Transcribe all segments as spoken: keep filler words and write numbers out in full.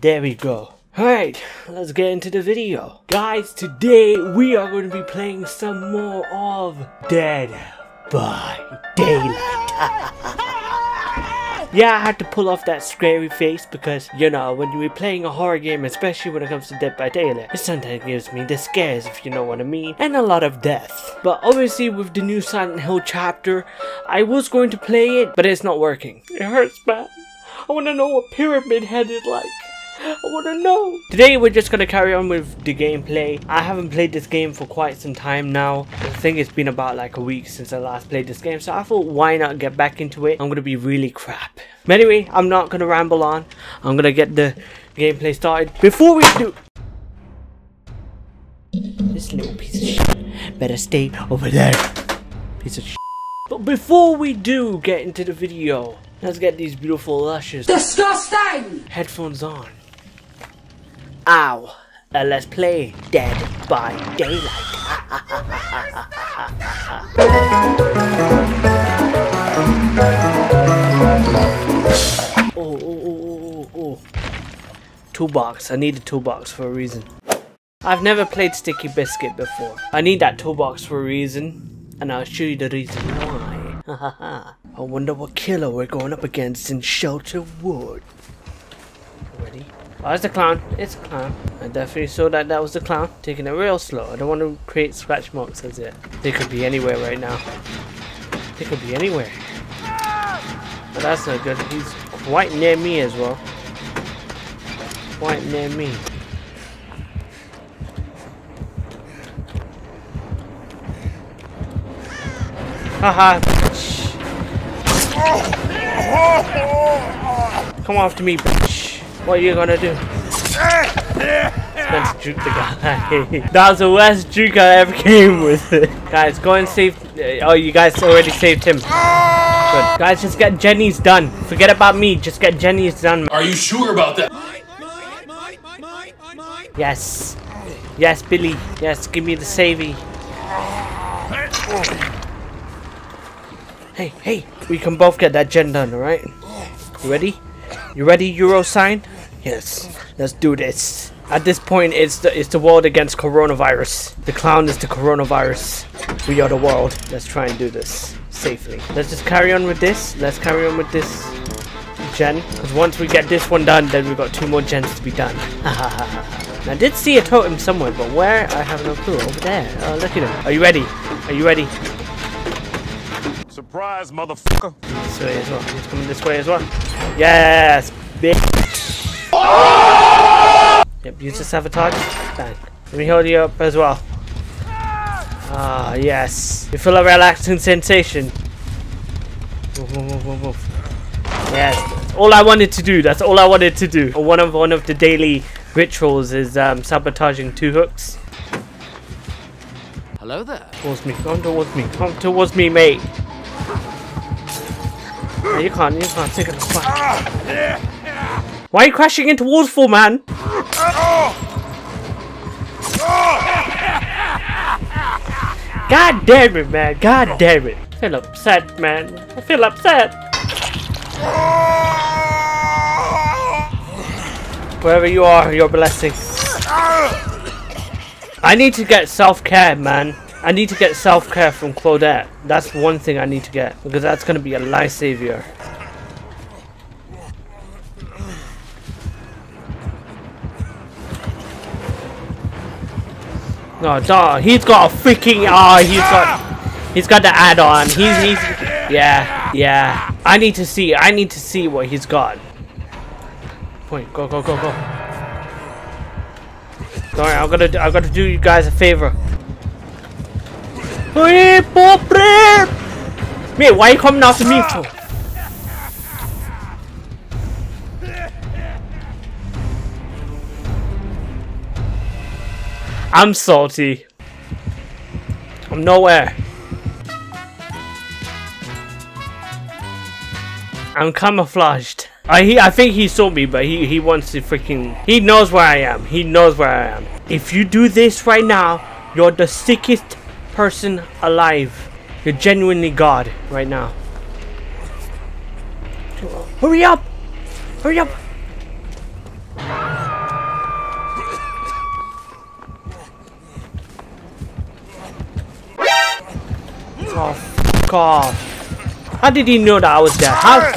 there we go. Alright, let's get into the video. Guys, today we are going to be playing some more of Dead by Daylight. Yeah, I had to pull off that scary face because, you know, when you're playing a horror game, especially when it comes to Dead by Daylight, it sometimes gives me the scares, if you know what I mean, and a lot of death. But obviously with the new Silent Hill chapter, I was going to play it, but it's not working. It hurts, man. I want to know what Pyramid Head is like. I wanna know! Today we're just gonna carry on with the gameplay. I haven't played this game for quite some time now. I think it's been about like a week since I last played this game, so I thought why not get back into it. I'm gonna be really crap. But anyway, I'm not gonna ramble on. I'm gonna get the gameplay started. Before we do... This little piece of shit better stay over there. Piece of shit. But before we do get into the video, let's get these beautiful luscious... disgusting! ...headphones on. Ow! And let's play Dead by Daylight. Oh, oh, oh, oh, oh. Toolbox. I need a toolbox for a reason. I've never played Sticky Biscuit before. I need that toolbox for a reason, and I'll show you the reason why. I wonder what killer we're going up against in Shelter Wood. Ready? Oh, it's a clown. It's a clown. I definitely saw that that was the clown. Taking it real slow. I don't want to create scratch marks as it. They could be anywhere right now. They could be anywhere. But that's not good. He's quite near me as well. Quite near me. Haha. Bitch. Come after me, bitch. What are you gonna do? Let's juke the guy. That was the worst juke I ever came with. Guys, go and save. Oh, you guys already saved him. Good. Guys, just get Jenny's done. Forget about me. Just get Jenny's done. Are you sure about that? Yes. Yes, Billy. Yes, give me the savey. Hey, hey. We can both get that Jen done, alright? You ready? You ready, Euro sign? Yes, let's do this. At this point, it's the, it's the world against coronavirus. The clown is the coronavirus. We are the world. Let's try and do this safely. Let's just carry on with this. Let's carry on with this gen. Because once we get this one done, then we've got two more gens to be done. I did see a totem somewhere, but where? I have no clue. Over there. Oh, look at him. Are you ready? Are you ready? Surprise, motherfucker. This way as well. He's coming this way as well. Yes, bitch. Oh! Yep, use the sabotage. Bang. Let me hold you up as well. Ah, yes. You feel a relaxing sensation. Move, move, move, move. Yes. That's all I wanted to do. That's all I wanted to do. One of one of the daily rituals is um, sabotaging two hooks. Hello there. Towards me. Come towards me. Come towards me, mate. No, you can't, you can't take it. Why are you crashing into walls for, man? God damn it, man. God damn it. I feel upset, man. I feel upset. Wherever you are, your blessing. I need to get self-care, man. I need to get self-care from Claudette. That's one thing I need to get, because that's going to be a lifesaver. No, oh, duh. He's got a freaking... Ah, oh, he's got... He's got the add-on. He's, he's... Yeah, yeah. I need to see. I need to see what he's got. Point. Go, go, go, go. Sorry, I'm going to... I've got to do you guys a favor. Hey, mate, why are you coming after me for? I'm salty. I'm nowhere. I'm camouflaged. I he, I think he saw me, but he he wants to freaking. He knows where I am. He knows where I am. If you do this right now, you're the sickest person alive. You're genuinely God right now. Hurry up! Hurry up! Oh, fuck off. How did he know that I was there? How?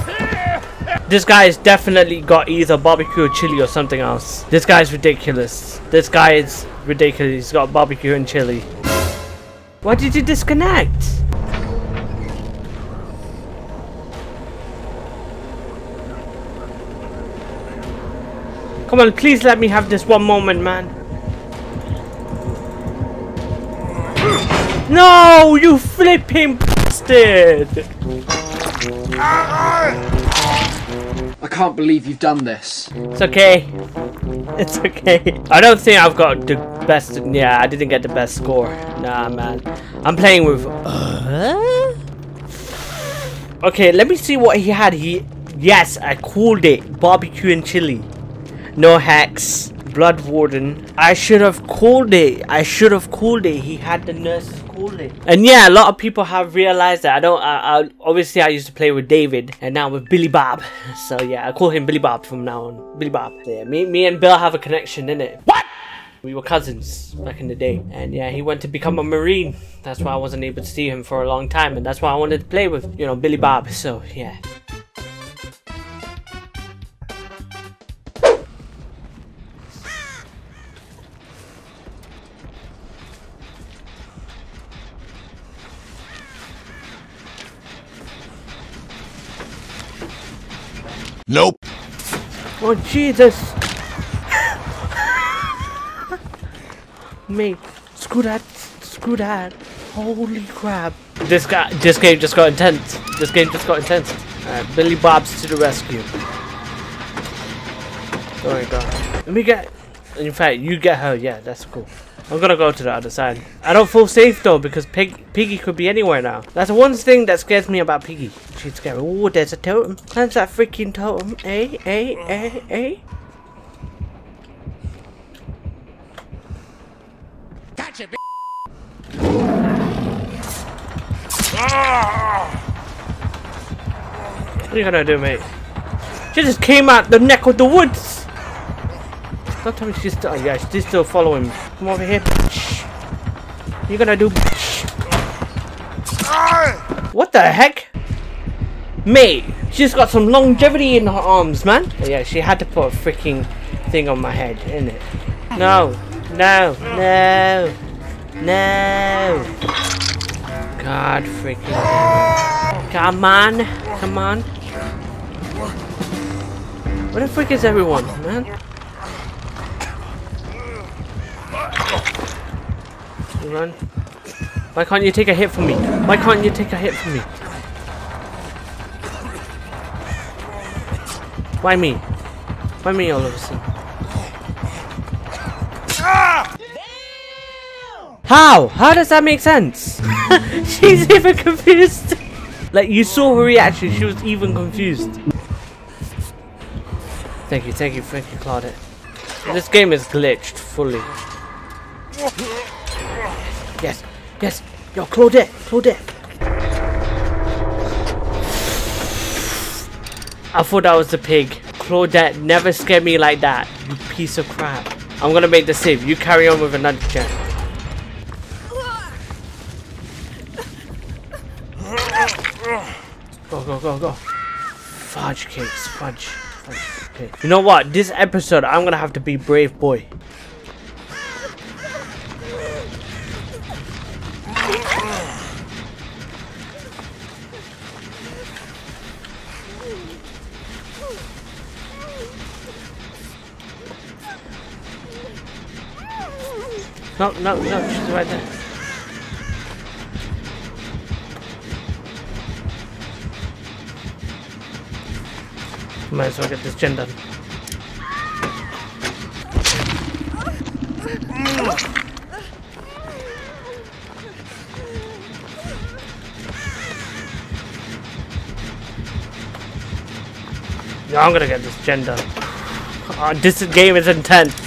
This guy's definitely got either barbecue or chili or something else. This guy's ridiculous. This guy is ridiculous. He's got barbecue and chili. Why did you disconnect? Come on, please let me have this one moment, man. No, you flipping bastard! I can't believe you've done this. It's okay. It's okay. I don't think I've got the best. Yeah, I didn't get the best score. Nah, man. I'm playing with. Uh? Okay, let me see what he had. He. Yes, I called it barbecue and chili. No Hex, Blood Warden. I should have called it. I should have called it. He had the nurses call it. And yeah, a lot of people have realized that. I don't. I, I obviously I used to play with David, and now with Billy Bob. So yeah, I call him Billy Bob from now on. Billy Bob. So, yeah, me, me and Bill have a connection, innit? What? We were cousins back in the day, and yeah, he went to become a Marine. That's why I wasn't able to see him for a long time, and that's why I wanted to play with, you know, Billy Bob. So yeah. Nope. Oh Jesus. Mate, screw that, screw that. Holy crap. This guy, this game just got intense. This game just got intense. Alright, Billy Bob's to the rescue. Oh my god. Let me get, in fact, you get her. Yeah, that's cool. I'm gonna go to the other side. I don't feel safe though because Pig Piggy could be anywhere now. That's one thing that scares me about Piggy. She's scary. Oh, there's a totem. That's that freaking totem. Eh, eh, eh, eh. Gotcha, b. What are you gonna do, mate? She just came out the neck of the woods. Don't tell me she's still. Oh yeah, she's still following me. Come over here, bitch. You're gonna do, bitch. What the heck? Mate, she's got some longevity in her arms, man. But yeah, she had to put a freaking thing on my head, innit? No, no, no, no. God freaking. Come on, come on. Where the frick is everyone, man? Run. Why can't you take a hit from me? Why can't you take a hit from me? Why me? Why me all of a sudden? Ah! How? How does that make sense? She's even confused. Like, you saw her reaction. She was even confused. Thank you, thank you, thank you, Claudette. This game is glitched fully. Yes, yes, yo, Claudette, Claudette. I thought that was the pig. Claudette never scared me like that, you piece of crap. I'm gonna make the save. You carry on with another check. Go, go, go, go. Fudge cakes, fudge, fudge. Okay. You know what? This episode, I'm gonna have to be brave boy. No, no, no, she's right there. Might as well get this gen done. No, I'm gonna get this gen done. Oh, this game is intense.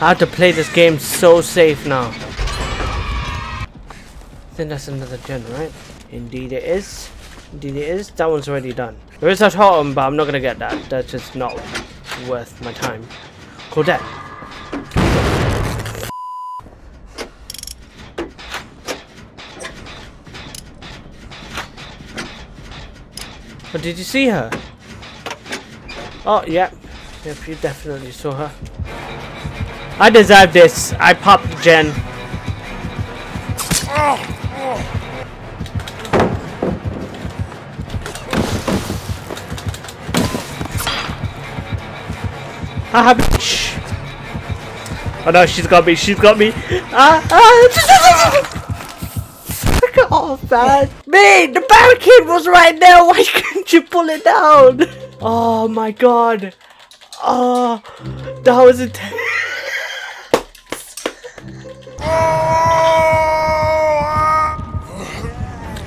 I have to play this game so safe now. I think that's another gen, right? Indeed it is. Indeed it is. That one's already done. There is a totem, but I'm not gonna get that. That's just not worth my time. Claudette. Or did you see her? Oh, yeah. Yep, you definitely saw her. I deserve this. I popped Jen. Ah, bitch. Oh no, she's got me. She's got me. Ah, ah. Look at all that. Man, the barricade was right there. Why couldn't you pull it down? Oh my god. Oh, that was intense.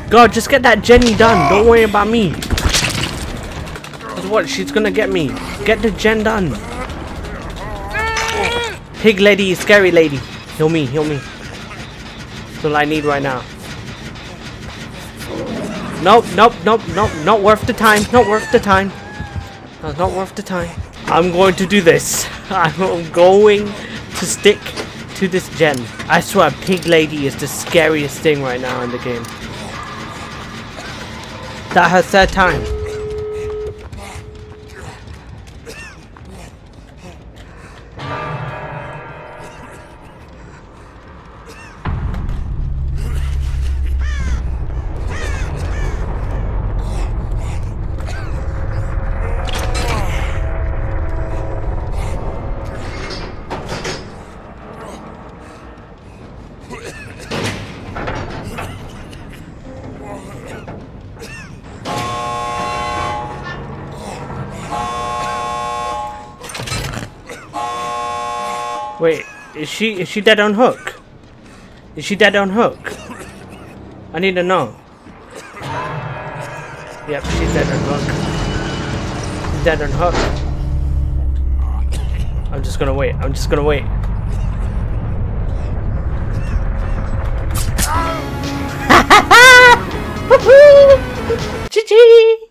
God, just get that Jenny done. Don't worry about me. Cause what? She's gonna get me. Get the Jen done. Pig lady, scary lady. Heal me, heal me. That's all I need right now. Nope, nope, nope, nope. Not worth the time. Not worth the time. No, not worth the time. I'm going to do this. I'm going to stick to this Jen. I swear, Pig Lady is the scariest thing right now in the game. That her third time. Wait, is she is she dead on hook? Is she dead on hook? I need to know. Yep, she's dead on hook. She's dead on hook. I'm just gonna wait. I'm just gonna wait.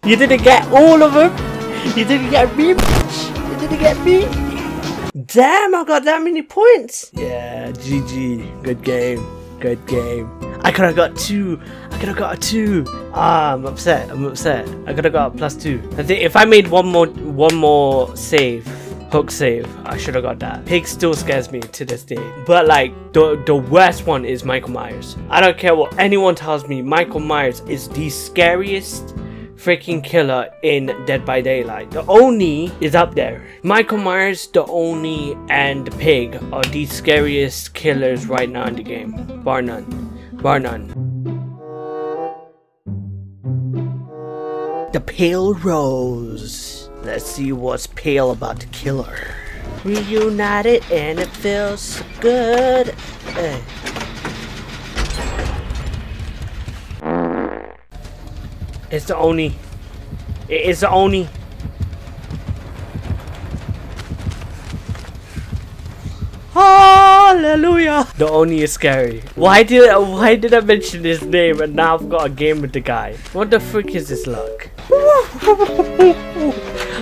You didn't get all of them. You didn't get me, bitch. You didn't get me. Damn, I got that many points! Yeah, G G. Good game. Good game. I could have got two. I could have got a two. Ah, I'm upset. I'm upset. I could have got a plus two. I think if I made one more one more save, hook save, I should have got that. Pig still scares me to this day. But like, the, the worst one is Michael Myers. I don't care what anyone tells me, Michael Myers is the scariest freaking killer in Dead by Daylight. The Oni is up there. Michael Myers, the Oni, and the Pig are the scariest killers right now in the game. Bar none. Bar none. The Pale Rose. Let's see what's pale about the killer. Reunited and it feels so good. Hey. It's the Oni. It is the Oni. Hallelujah. The Oni is scary. Why did I, why did I mention his name and now I've got a game with the guy? What the frick is this luck?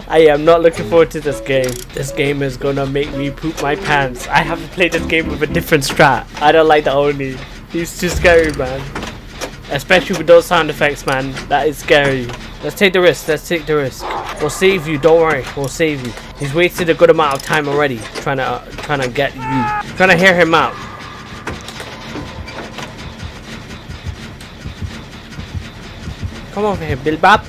I am not looking forward to this game. This game is gonna make me poop my pants. I haven't played this game with a different strat. I don't like the Oni. He's too scary, man. Especially with those sound effects, man. That is scary. Let's take the risk. Let's take the risk. We'll save you. Don't worry. We'll save you. He's wasted a good amount of time already trying to uh, trying to get you. Trying to hear him out. Come over here, Billy Bob.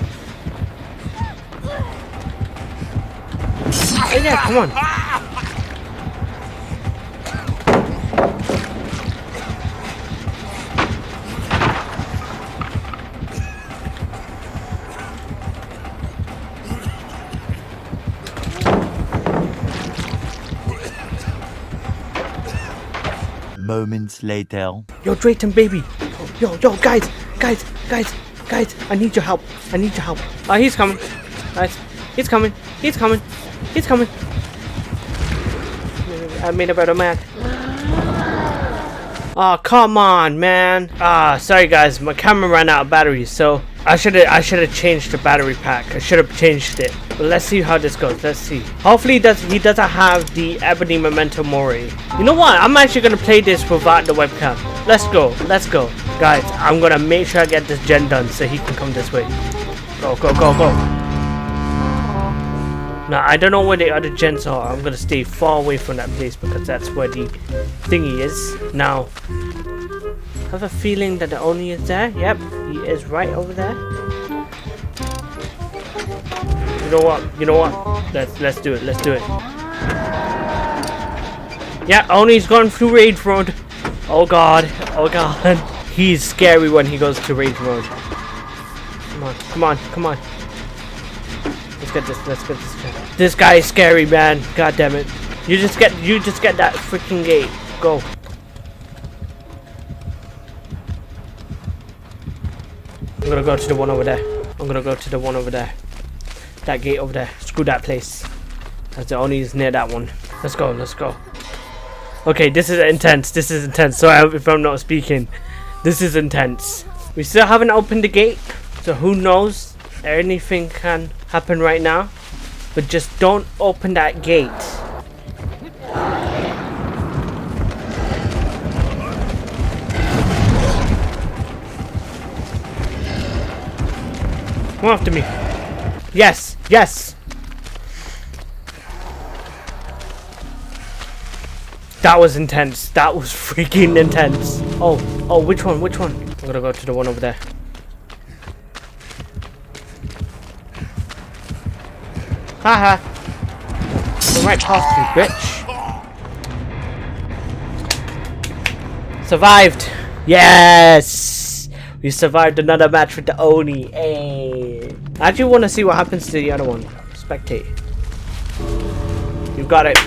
Oh, yeah, come on. Moments later. Yo, Drayton, baby. Yo, yo, yo, guys, guys, guys, guys. I need your help. I need your help. Ah, uh, he's coming. Nice. He's coming. He's coming. He's coming. I made a better man. Ah, oh, come on, man. Ah, sorry guys, my camera ran out of batteries, so I should have I should have changed the battery pack. I should have changed it. But let's see how this goes. Let's see. Hopefully, does he doesn't have the Ebony Memento Mori. You know what? I'm actually gonna play this without the webcam. Let's go. Let's go, guys. I'm gonna make sure I get this Gen done so he can come this way. Go, go, go, go. Now, I don't know where the other gents are. I'm gonna stay far away from that place because that's where the thingy is. Now, I have a feeling that the Oni is there. Yep, he is right over there. You know what? You know what? Let's let's do it. Let's do it. Yeah, Oni's gone through Rage Road. Oh god. Oh god. He's scary when he goes to Rage Road. Come on. Come on. Come on. Let's get this. Let's get this. Guy. This guy is scary, man. God damn it. You just get. You just get that freaking gate. Go. I'm gonna go to the one over there. I'm gonna go to the one over there. That gate over there. Screw that place. That's the Oni is near that one. Let's go. Let's go. Okay, this is intense. This is intense. Sorry if I'm not speaking. This is intense. We still haven't opened the gate, so who knows? Anything can happen right now. But just don't open that gate. Come after me. Yes, yes. That was intense. That was freaking intense. Oh, oh, which one? Which one? I'm gonna go to the one over there. Haha. Go right past you, bitch. Survived. Yes. We survived another match with the Oni. Hey. I actually want to see what happens to the other one. Spectate. You got it.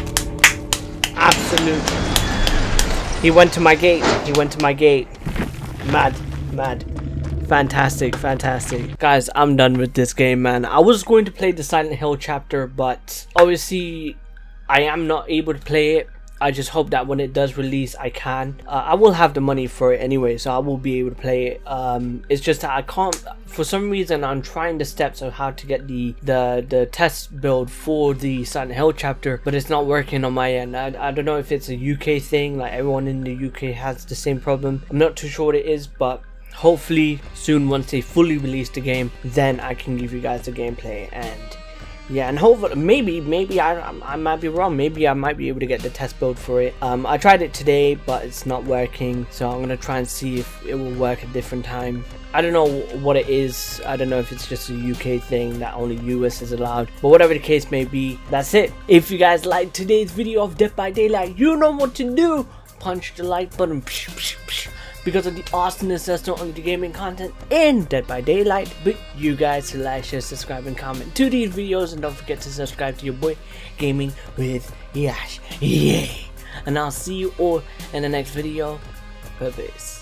Absolute. He went to my gate. He went to my gate. Mad. Mad. Fantastic. Fantastic. Guys, I'm done with this game, man. I was going to play the Silent Hill chapter, but obviously I am not able to play it. I just hope that when it does release, I can. Uh, I will have the money for it anyway, so I will be able to play it. Um, it's just that I can't. For some reason, I'm trying the steps of how to get the the the test build for the Silent Hill chapter, but it's not working on my end. I, I don't know if it's a U K thing. Like everyone in the U K has the same problem. I'm not too sure what it is, but hopefully soon, once they fully release the game, then I can give you guys the gameplay and. Yeah, and hopefully, maybe, maybe I, I might be wrong. Maybe I might be able to get the test build for it. Um, I tried it today, but it's not working. So I'm gonna try and see if it will work a different time. I don't know what it is. I don't know if it's just a U K thing that only U S is allowed. But whatever the case may be, that's it. If you guys liked today's video of Dead by Daylight, you know what to do. Punch the like button. Because of the awesomeness that's not only the gaming content in Dead by Daylight, but you guys who like, share, subscribe, and comment to these videos, and don't forget to subscribe to your boy Gaming with Yash. Yay! And I'll see you all in the next video. Peace.